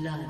blood.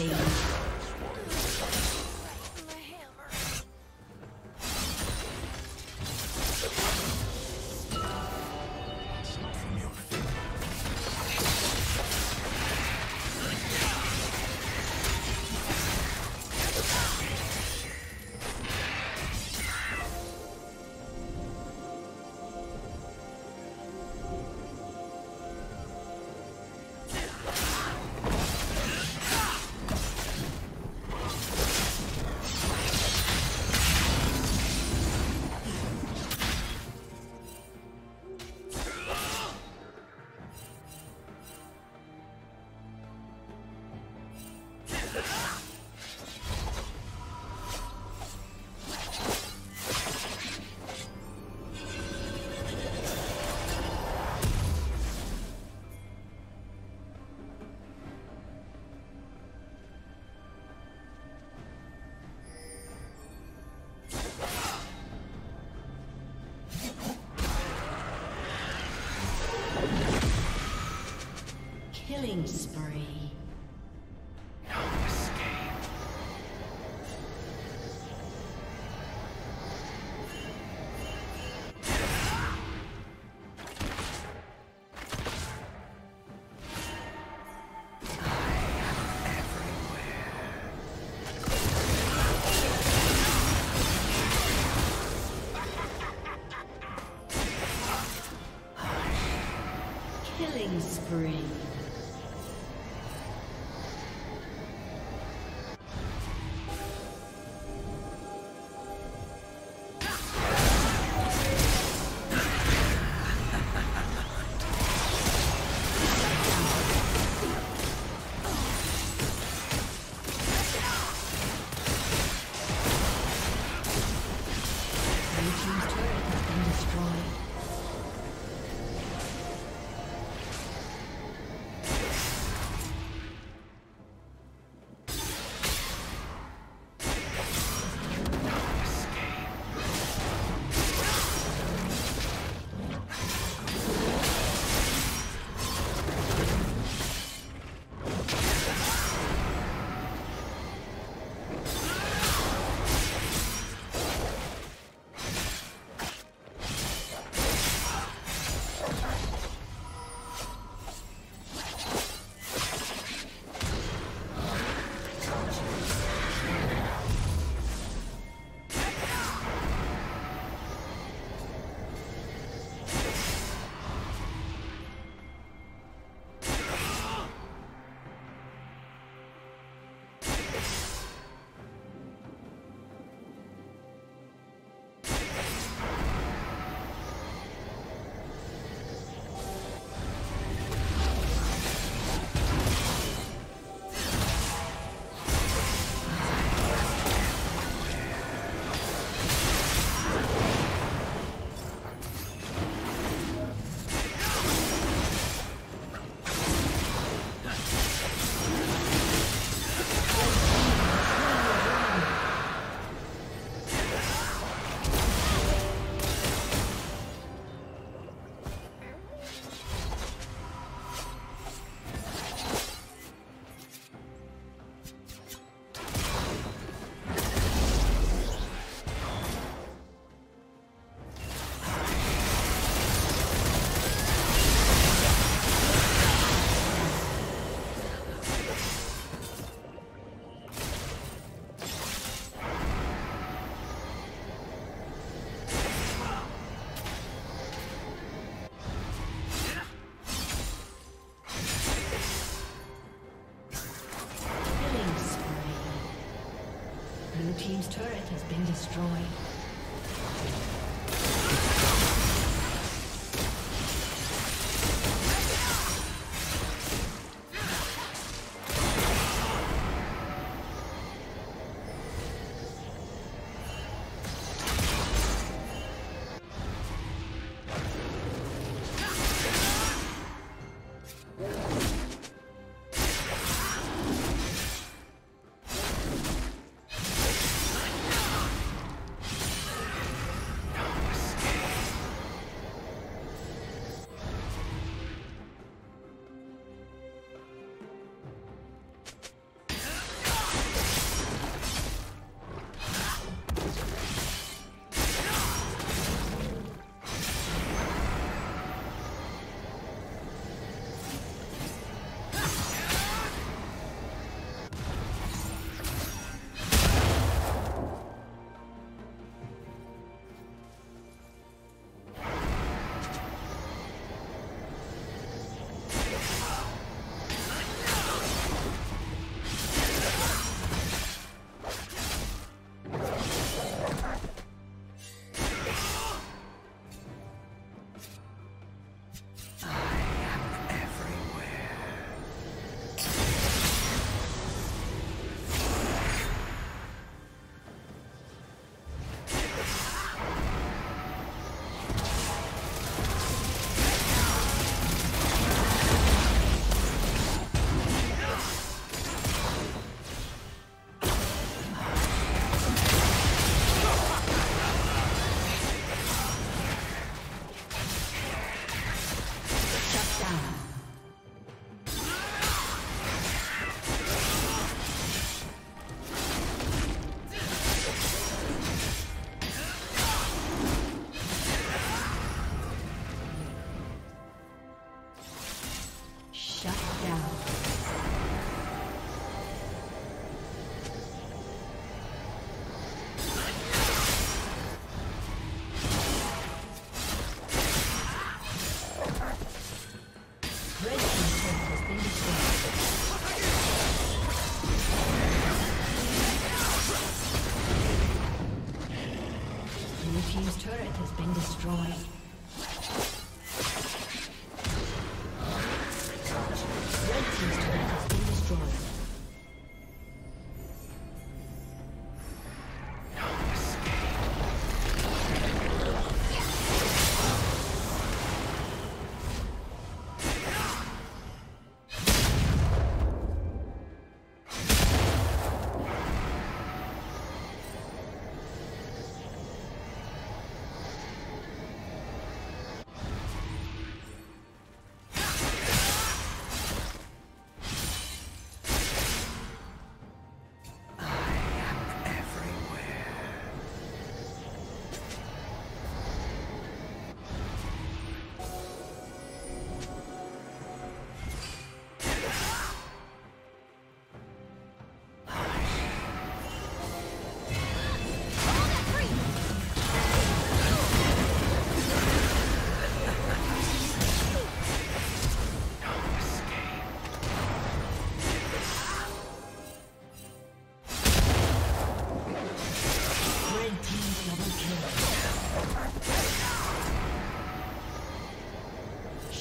Rampage. Killing spree. No escape. Killing spree. Team's turret has been destroyed.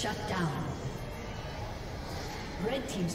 Shut down. Red team's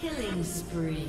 Killing spree.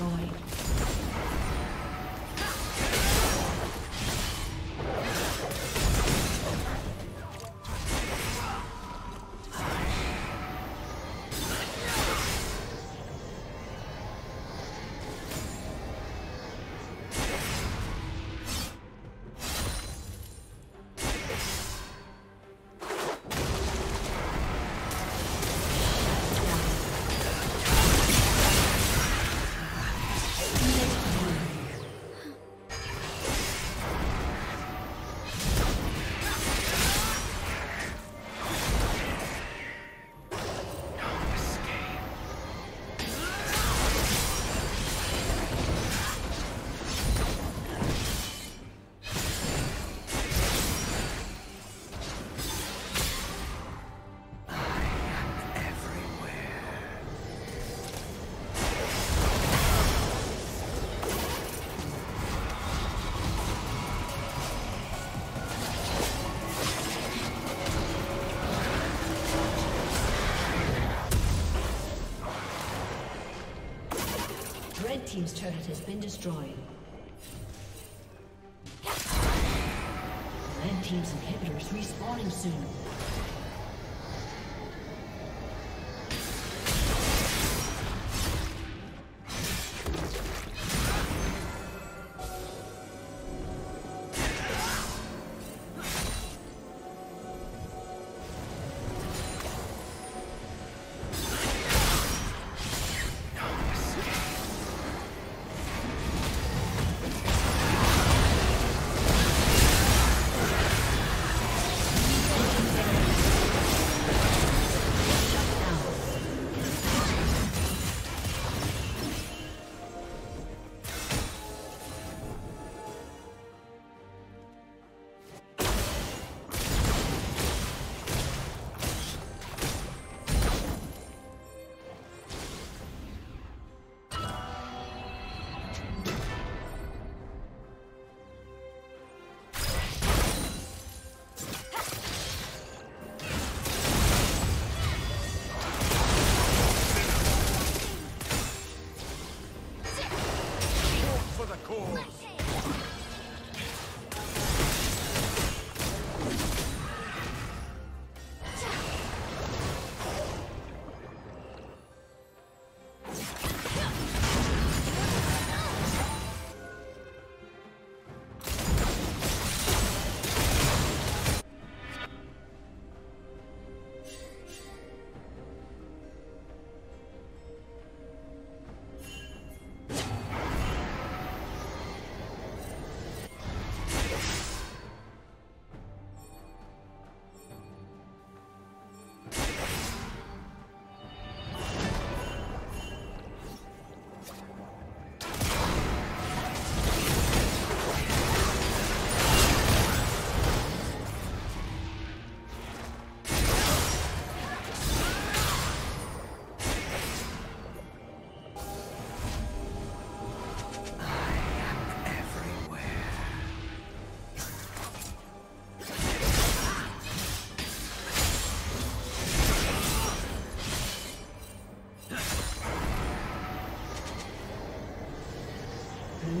destroyed. Red team's turret has been destroyed. Red team's inhibitors respawning soon. Blue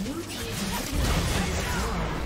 Blue team's inhibitor has been destroyed.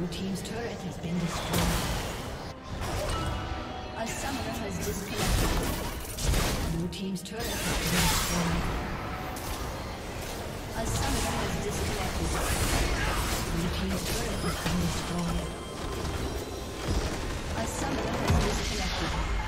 Blue team's turret has been destroyed. A summoner has disconnected. Blue team's turret has been destroyed. A summoner has disconnected. Blue team's turret has been destroyed. A summoner has disconnected.